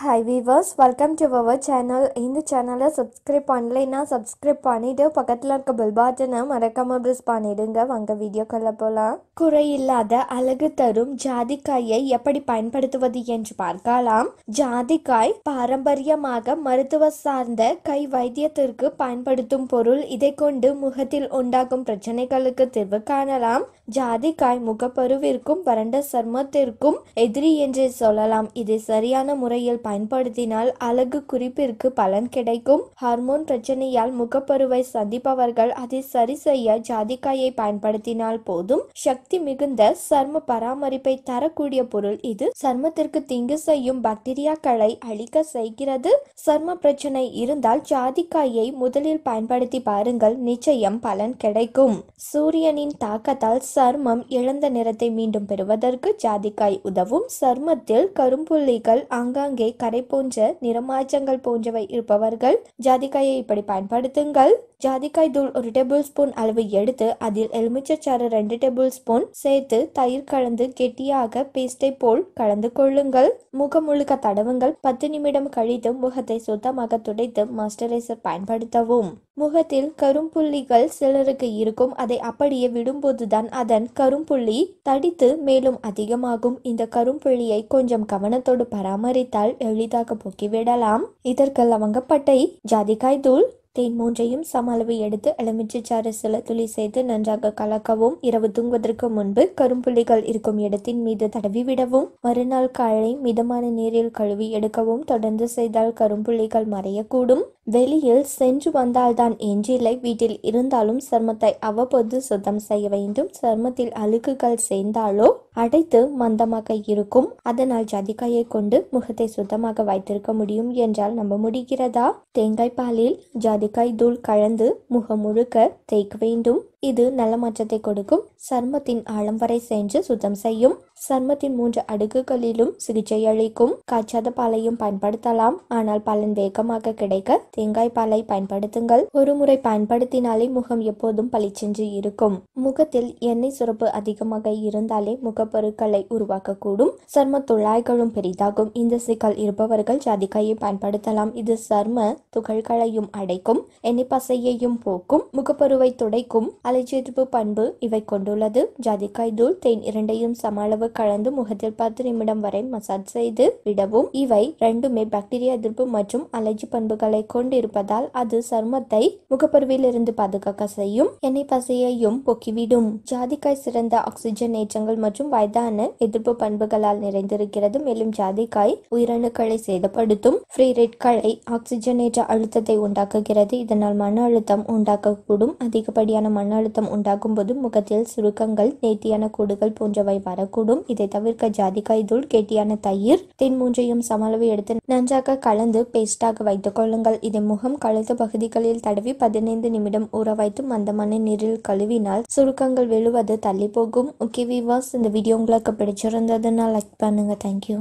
Hi viewers, welcome to our channel. இந்த சேனலை subscribe பண்ணலைனா subscribe பண்ணிட்டு பக்கத்துல இருக்க bell button-ஐ மறக்காம press பண்ணிடுங்க. வாங்க வீடியோக்குள்ள போலாம். குறையில்லாத அழகு தரும் ஜாதிக்காயை எப்படி பயன்படுத்துவது என்று பார்க்கலாம். ஜாதிக்காய் பாரம்பரியமாக மருத்துவ சார்ந்த கை வைத்தியத்திற்கு பயன்படுத்தும் பொருள். இதை கொண்டு முகத்தில் உண்டாகும் பிரச்சனைகளுக்கு தீர்வு காணலாம். ஜாதிக்காய் முகப்பருவிற்கும் வறண்ட சர்மத்திற்கும் எதிரி என்று சொல்லலாம். இதை சரியான முறையில் பயன்படுத்தினால் அழகு குறிப்பிற்கு பலன் கிடைக்கும். ஹார்மோன் பிரச்சனையால் முகப்பருவை சந்திப்பவர்கள் அதை சரி செய்ய ஜாதிக்காயை பயன்படுத்தினால் போதும். சக்தி மிகுந்த சர்ம பராமரிப்பை தரக்கூடிய பொருள் இது. சர்மத்திற்கு தீங்கு செய்யும் பாக்டீரியாக்களை அழிக்க செய்கிறது. சர்ம பிரச்சனை இருந்தால் ஜாதிக்காயை முதலில் பயன்படுத்தி பாருங்கள், நிச்சயம் பலன் கிடைக்கும். சூரியனின் தாக்கத்தால் சர்மம் இழந்த நிறத்தை மீண்டும் பெறுவதற்கு ஜாதிக்காய் உதவும். சர்மத்தில் கரும்புள்ளிகள், ஆங்காங்கே கரை போன்ற நிறமாற்றங்கள் போன்றவை இருப்பவர்கள் ஜாதிக்காயை இப்படி பயன்படுத்துங்கள். ஜாதிக்காய் தூள் 1 டேபிள் ஸ்பூன் அளவு எடுத்து அதில் எலுமிச்சைச்சாறு 2 டேபிள் ஸ்பூன் சேர்த்து தயிர் கலந்து கெட்டியாக பேஸ்டை போல் கலந்து கொள்ளுங்கள். முகம் முழுக்க தடவுங்கள். 10 நிமிடம் கழித்து முகத்தை சுத்தமாக துடைத்து மாய்ஸ்சரைசர் பயன்படுத்தவும். முகத்தில் கரும்புள்ளிகள் சிலருக்கு இருக்கும். அதை அப்படியே விடும்போதுதான் அதன் கரும்புள்ளி தடித்து மேலும் அதிகமாகும். இந்த கரும்புள்ளியை கொஞ்சம் கவனத்தோடு பராமரித்தால் எளிதாக போக்கிவிடலாம். இதற்கு லவங்கப்பட்டை, ஜாதிக்காய் தூள், தேன் மூன்றையும் சம அளவு எடுத்து எலுமிச்சைச்சாறு சில துளி செய்து நன்றாக கலக்கவும். இரவு தூங்குவதற்கு முன்பு கரும்புள்ளிகள் இருக்கும் இடத்தின் மீது தடவி விடவும். மறுநாள் காலை மிதமான நீரில் கழுவி எடுக்கவும். தொடர்ந்து செய்தால் கரும்புள்ளிகள் மறையக்கூடும். வெளியில் சென்று வந்தால்தான் என்றில்லை, வீட்டில் இருந்தாலும் சர்மத்தை அவ்வப்போது சுத்தம் செய்ய வேண்டும். சர்மத்தில் அழுக்குகள் சேர்ந்தாலோ அடைத்து மந்தமாக இருக்கும். அதனால் ஜாதிக்காயை கொண்டு முகத்தை சுத்தமாக வைத்திருக்க முடியும் என்றால் நம்ப முடிகிறதா? தேங்காய் பாலில் ஜாதிக்காய் தூள் கலந்து முகம் முழுக்க தேய்க்க வேண்டும். இது நல்ல மாற்றத்தை கொடுக்கும். சர்மத்தின் ஆழம் வரை சென்று சுத்தம் செய்யும். சர்மத்தின் 3 அடுக்குகளிலும் சிகிச்சை அளிக்கும். காய்ச்சாத பாலையும் பயன்படுத்தலாம், ஆனால் பலன் வேகமாக கிடைக்க தேங்காய் பாலை பயன்படுத்துங்கள். ஒரு முறை பயன்படுத்தினாலே முகம் எப்போதும் பளிச்சென்று இருக்கும். முகத்தில் எண்ணெய் சுரப்பு அதிகமாக இருந்தாலே முகப்பருக்களை உருவாக்கக்கூடும். சர்ம துளாய்களும் பெரிதாகும். இந்த சிக்கல் இருப்பவர்கள் ஜாதிக்காயை பயன்படுத்தலாம். இது சர்ம துகள்களையும் அடைக்கும், எண்ணெய் பசையையும் போக்கும், முகப்பருவை துடைக்கும், அலைச்சேர்ப்பு பண்பு இவை கொண்டுள்ளது. ஜாதிக்காய் தூள், தேன் இரண்டையும் சம அளவு கலந்து முகத்தில் 10 நிமிடம் வரை மசாஜ் செய்து விடவும். இவை ரெண்டுமே பாக்டீரியா எதிர்ப்பு மற்றும் அலர்ஜி பண்புகளை கொண்டிருப்பதால் அது சருமத்தை முகப்பருவில் இருந்து பாதுகாக்க செய்யும். எண்ணெய் பசையையும் போக்கிவிடும். ஜாதிக்காய் சிறந்த ஆக்சிஜன் ஏற்றங்கள் மற்றும் வயதான எதிர்ப்பு பண்புகளால் நிறைந்திருக்கிறது. மேலும் ஜாதிக்காய் உயிரணுக்களை சேதப்படுத்தும். ஃப்ரீ ரெட்களை ஆக்சிஜன் ஏற்ற அழுத்தத்தை உண்டாக்குகிறது. இதனால் மன அழுத்தம் உண்டாக்கக்கூடும். அதிகப்படியான மன அழுத்தம் உண்டாகும் போது முகத்தில் சுருக்கங்கள், நேர்த்தியான கோடுகள் போன்றவை வரக்கூடும். இதை தவிர்க்க ஜாதிக்காய் தூள், கெட்டியான தயிர், தேன் மூன்றையும் சமளவு எடுத்து நன்றாக கலந்து பேஸ்டாக வைத்துக் கொள்ளுங்கள். இதை முகம், கழுத்து பகுதிகளில் தடவி 15 நிமிடம் ஊற வைத்து மந்தமான நீரில் கழுவினால் சுருக்கங்கள் விழுவது தள்ளி போகும். ஓகே வியூவர்ஸ், இந்த வீடியோ உங்களுக்கு பிடிச்சிருந்ததுன்னா லைக் பண்ணுங்க. தேங்க்யூ.